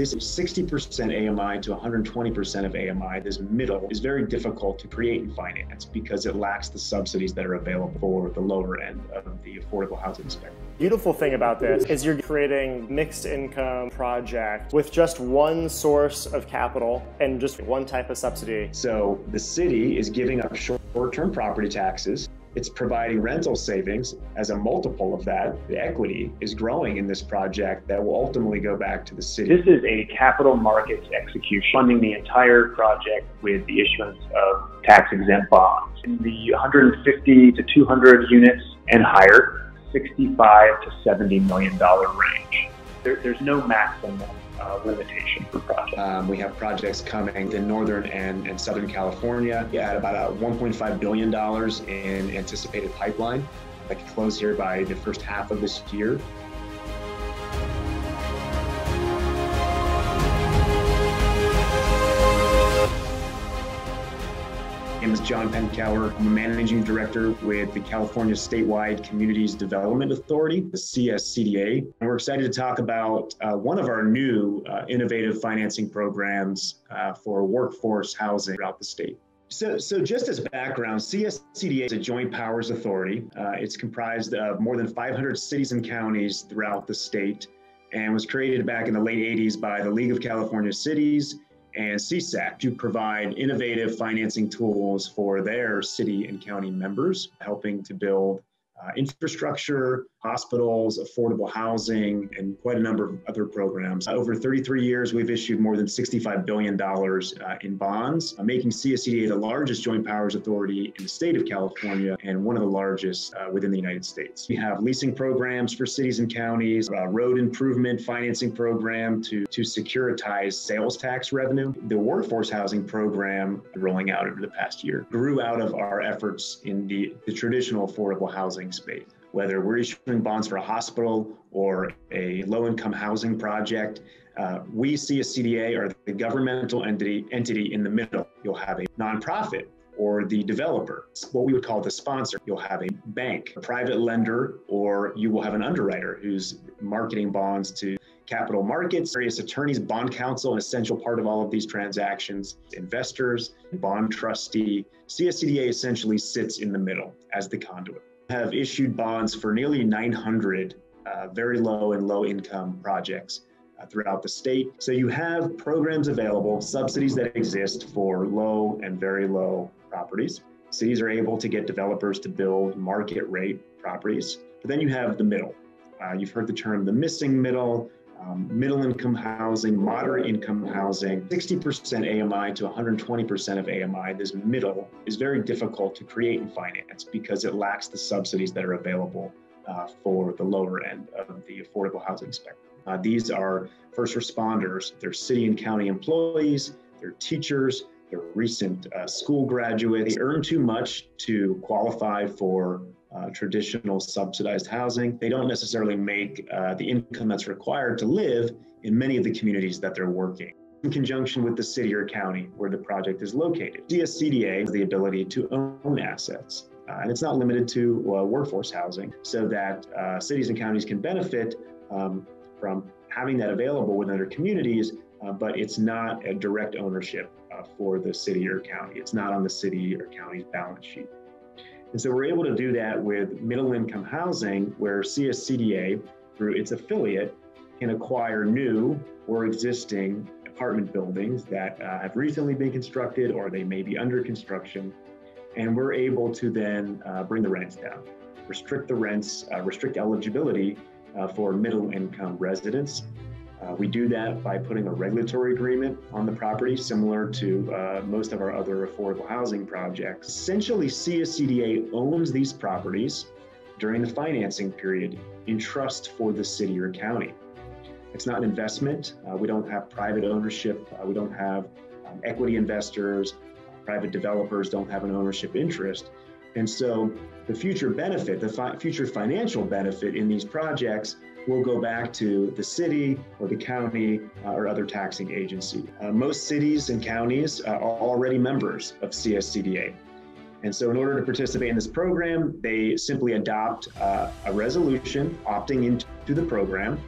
This is 60% AMI to 120% of AMI. This middle is very difficult to create and finance because it lacks the subsidies that are available for the lower end of the affordable housing spectrum. Beautiful thing about this is you're creating mixed income project with just one source of capital and just one type of subsidy. So the city is giving up short-term property taxes. It's providing rental savings as a multiple of that. The equity is growing in this project that will ultimately go back to the city. This is a capital markets execution, funding the entire project with the issuance of tax-exempt bonds. In the 150 to 200 units and higher, $65 to $70 million range. There's no maximum limitation for projects. We have projects coming in Northern and Southern California at about $1.5 billion in anticipated pipeline that could close here by the first half of this year. My name is Jon Penkower. I'm a managing director with the California Statewide Communities Development Authority, the CSCDA. And we're excited to talk about one of our new innovative financing programs for workforce housing throughout the state. So just as background, CSCDA is a joint powers authority. It's comprised of more than 500 cities and counties throughout the state and was created back in the late 80s by the League of California Cities and CSAC to provide innovative financing tools for their city and county members, helping to build infrastructure, hospitals, affordable housing, and quite a number of other programs. Over 33 years, we've issued more than $65 billion in bonds, making CSCDA the largest joint powers authority in the state of California and one of the largest within the United States. We have leasing programs for cities and counties, a road improvement financing program to securitize sales tax revenue. The workforce housing program rolling out over the past year grew out of our efforts in the traditional affordable housing space. Whether we're issuing bonds for a hospital or a low-income housing project, we see a CDA or the governmental entity in the middle. You'll have a nonprofit or the developer, what we would call the sponsor. You'll have a bank, a private lender, or you will have an underwriter who's marketing bonds to capital markets, various attorneys, bond counsel, an essential part of all of these transactions, investors, bond trustee. CSCDA essentially sits in the middle as the conduit. Have issued bonds for nearly 900 very low and low income projects throughout the state. So you have programs available, subsidies that exist for low and very low properties. Cities are able to get developers to build market rate properties. But then you have the middle. You've heard the term the missing middle, middle income housing, moderate income housing, 60% AMI to 120% of AMI. This middle is very difficult to create and finance because it lacks the subsidies that are available for the lower end of the affordable housing spectrum. These are first responders, they're city and county employees, they're teachers, they're recent school graduates. They earn too much to qualify for traditional subsidized housing. They don't necessarily make the income that's required to live in many of the communities that they're working in conjunction with the city or county where the project is located. CSCDA has the ability to own assets, and it's not limited to workforce housing, so that cities and counties can benefit from having that available within their communities, but it's not a direct ownership for the city or county. It's not on the city or county's balance sheet. And so we're able to do that with middle income housing, where CSCDA, through its affiliate, can acquire new or existing apartment buildings that have recently been constructed or they may be under construction. And we're able to then bring the rents down, restrict the rents, restrict eligibility for middle income residents. We do that by putting a regulatory agreement on the property, similar to most of our other affordable housing projects. Essentially, CSCDA owns these properties during the financing period in trust for the city or county. It's not an investment. We don't have private ownership. We don't have equity investors. Private developers don't have an ownership interest. And so the future benefit, the future financial benefit in these projects will go back to the city or the county or other taxing agency. Most cities and counties are already members of CSCDA. And so in order to participate in this program, they simply adopt a resolution opting into the program.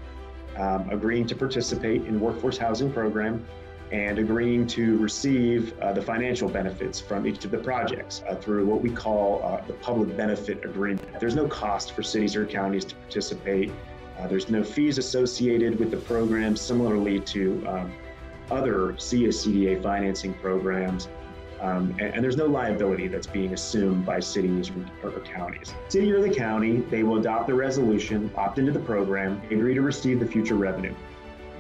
agreeing to participate in workforce housing program, and agreeing to receive the financial benefits from each of the projects through what we call the public benefit agreement. There's no cost for cities or counties to participate. There's no fees associated with the program, similarly to other CSCDA financing programs. And there's no liability that's being assumed by cities or counties. City or the county, they will adopt the resolution, opt into the program, agree to receive the future revenue.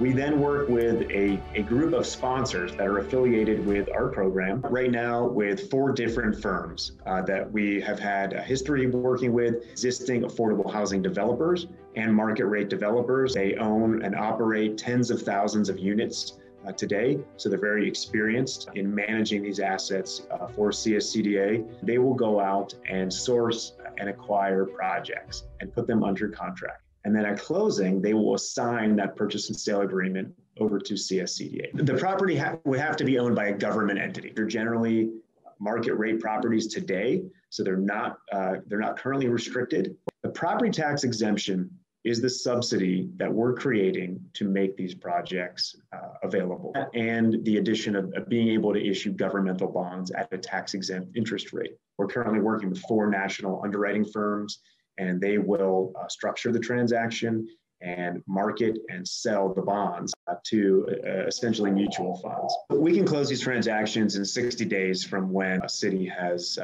We then work with a group of sponsors that are affiliated with our program right now with 4 different firms that we have had a history of working with, existing affordable housing developers and market rate developers. They own and operate tens of thousands of units today, so they're very experienced in managing these assets for CSCDA. They will go out and source and acquire projects and put them under contract. And then at closing, they will assign that purchase and sale agreement over to CSCDA. The property would have to be owned by a government entity. They're generally market rate properties today, so they're not currently restricted. The property tax exemption is the subsidy that we're creating to make these projects available, and the addition of being able to issue governmental bonds at a tax-exempt interest rate. We're currently working with 4 national underwriting firms, and they will structure the transaction and market and sell the bonds to essentially mutual funds. But we can close these transactions in 60 days from when a city has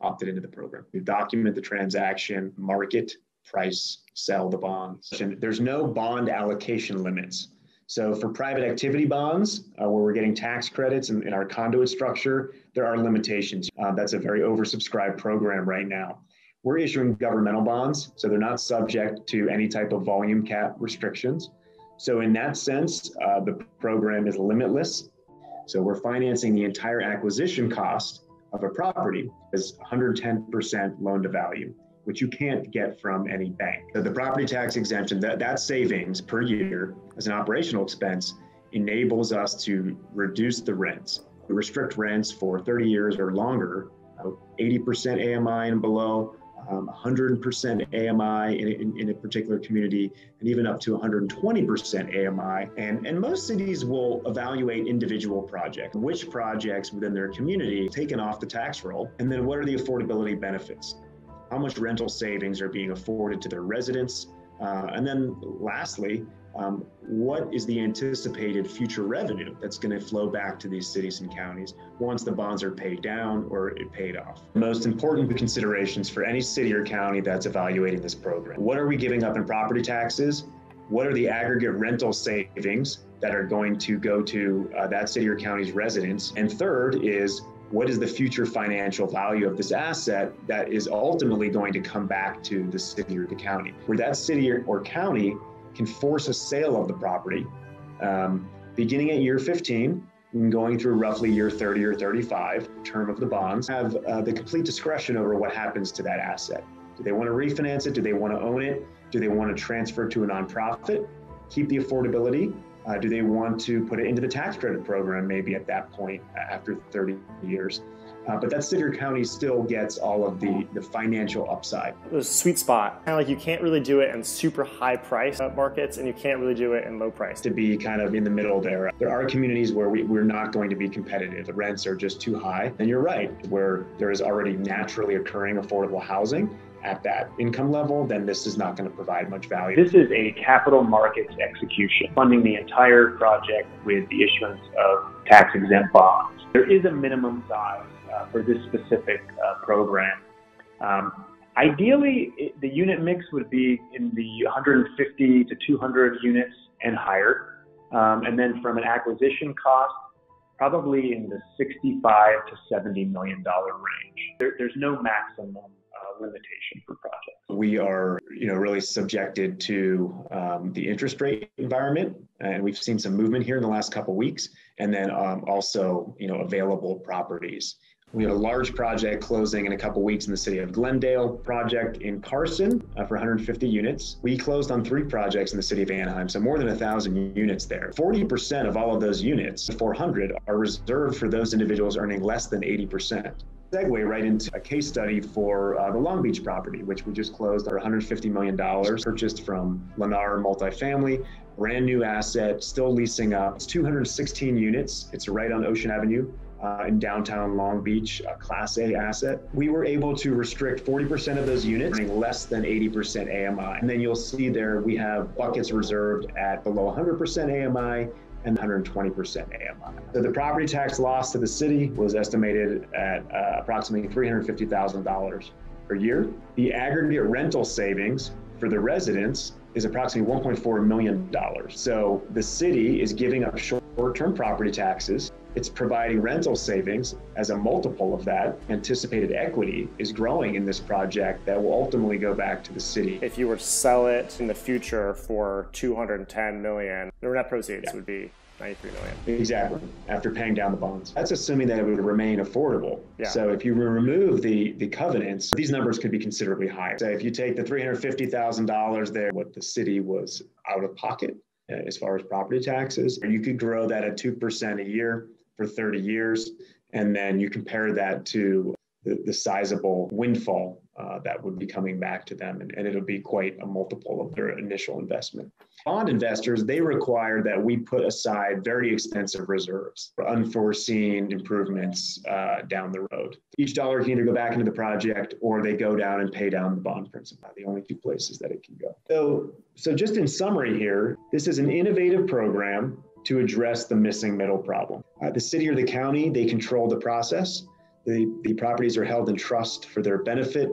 opted into the program. We document the transaction, market, price, sell the bonds. And there's no bond allocation limits. So for private activity bonds, where we're getting tax credits in our conduit structure, there are limitations. That's a very oversubscribed program right now. We're issuing governmental bonds, so they're not subject to any type of volume cap restrictions. So in that sense, the program is limitless. So we're financing the entire acquisition cost of a property as 110% loan to value, which you can't get from any bank. So the property tax exemption, that savings per year as an operational expense enables us to reduce the rents. We restrict rents for 30 years or longer, 80% AMI and below, 100% AMI in a particular community, and even up to 120% AMI. And most cities will evaluate individual projects, which projects within their community taken off the tax roll, and then what are the affordability benefits? How much rental savings are being afforded to their residents? And then lastly, what is the anticipated future revenue that's going to flow back to these cities and counties once the bonds are paid down or paid off? Most important considerations for any city or county that's evaluating this program. What are we giving up in property taxes? What are the aggregate rental savings that are going to go to that city or county's residents? And third is, what is the future financial value of this asset that is ultimately going to come back to the city or the county? Where that city or county can force a sale of the property, beginning at year 15 and going through roughly year 30 or 35, term of the bonds, have the complete discretion over what happens to that asset. Do they want to refinance it? Do they want to own it? Do they want to transfer to a nonprofit? Keep the affordability? Do they want to put it into the tax credit program maybe at that point after 30 years? But that city or county still gets all of the financial upside. There's a sweet spot. Kind of like you can't really do it in super high price markets, and you can't really do it in low price. To be kind of in the middle there. There are communities where we're not going to be competitive. The rents are just too high. And you're right, where there is already naturally occurring affordable housing at that income level, then this is not going to provide much value. This is a capital markets execution, funding the entire project with the issuance of tax-exempt bonds. There is a minimum size for this specific program. Ideally, the unit mix would be in the 150 to 200 units and higher. And then from an acquisition cost, probably in the $65 to $70 million range. There's no maximum limitation for projects. We are, really subjected to the interest rate environment, and we've seen some movement here in the last couple of weeks. And then also, available properties. We have a large project closing in a couple of weeks in the city of Glendale, project in Carson for 150 units. We closed on 3 projects in the city of Anaheim, so more than 1,000 units there. 40% of all of those units, 400, are reserved for those individuals earning less than 80%. segue right into a case study for the Long Beach property, which we just closed for $150 million, purchased from Lennar Multifamily, brand new asset, still leasing up. It's 216 units. It's right on Ocean Avenue in downtown Long Beach, a Class A asset. We were able to restrict 40% of those units, earning less than 80% AMI. And then you'll see there we have buckets reserved at below 100% AMI, and 120% AMI. So the property tax loss to the city was estimated at approximately $350,000 per year. The aggregate rental savings for the residents is approximately $1.4 million. So the city is giving up short-term property taxes. It's providing rental savings as a multiple of that. Anticipated equity is growing in this project that will ultimately go back to the city. If you were to sell it in the future for $210 million, the net proceeds would be $93 million. Exactly, after paying down the bonds. That's assuming that it would remain affordable. Yeah. So if you remove the covenants, these numbers could be considerably higher. So if you take the $350,000 there, what the city was out of pocket as far as property taxes, you could grow that at 2% a year for 30 years. And then you compare that to the sizable windfall that would be coming back to them. And it'll be quite a multiple of their initial investment. Bond investors, they require that we put aside very expensive reserves for unforeseen improvements down the road. Each dollar can either go back into the project or they go down and pay down the bond principal, the only two places that it can go. So just in summary here, this is an innovative program to address the missing middle problem. The city or the county, they control the process. The properties are held in trust for their benefit,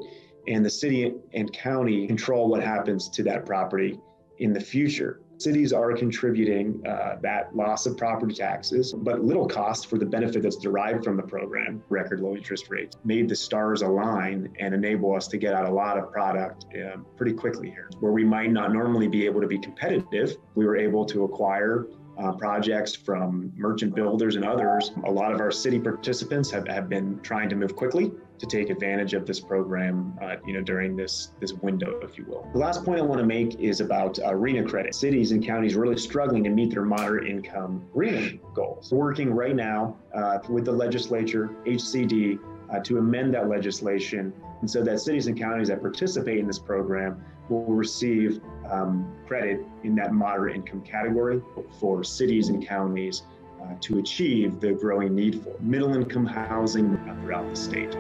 and the city and county control what happens to that property in the future. Cities are contributing that loss of property taxes, but little cost for the benefit that's derived from the program. Record low interest rates made the stars align and enable us to get out a lot of product pretty quickly here. Where we might not normally be able to be competitive, we were able to acquire projects from merchant builders and others. A lot of our city participants have been trying to move quickly to take advantage of this program during this window, if you will. The last point I want to make is about RHNA credit. Cities and counties really struggling to meet their moderate income RHNA goals. We're working right now with the legislature, HCD, to amend that legislation, and so that cities and counties that participate in this program will receive credit in that moderate income category for cities and counties to achieve the growing need for middle income housing throughout the state.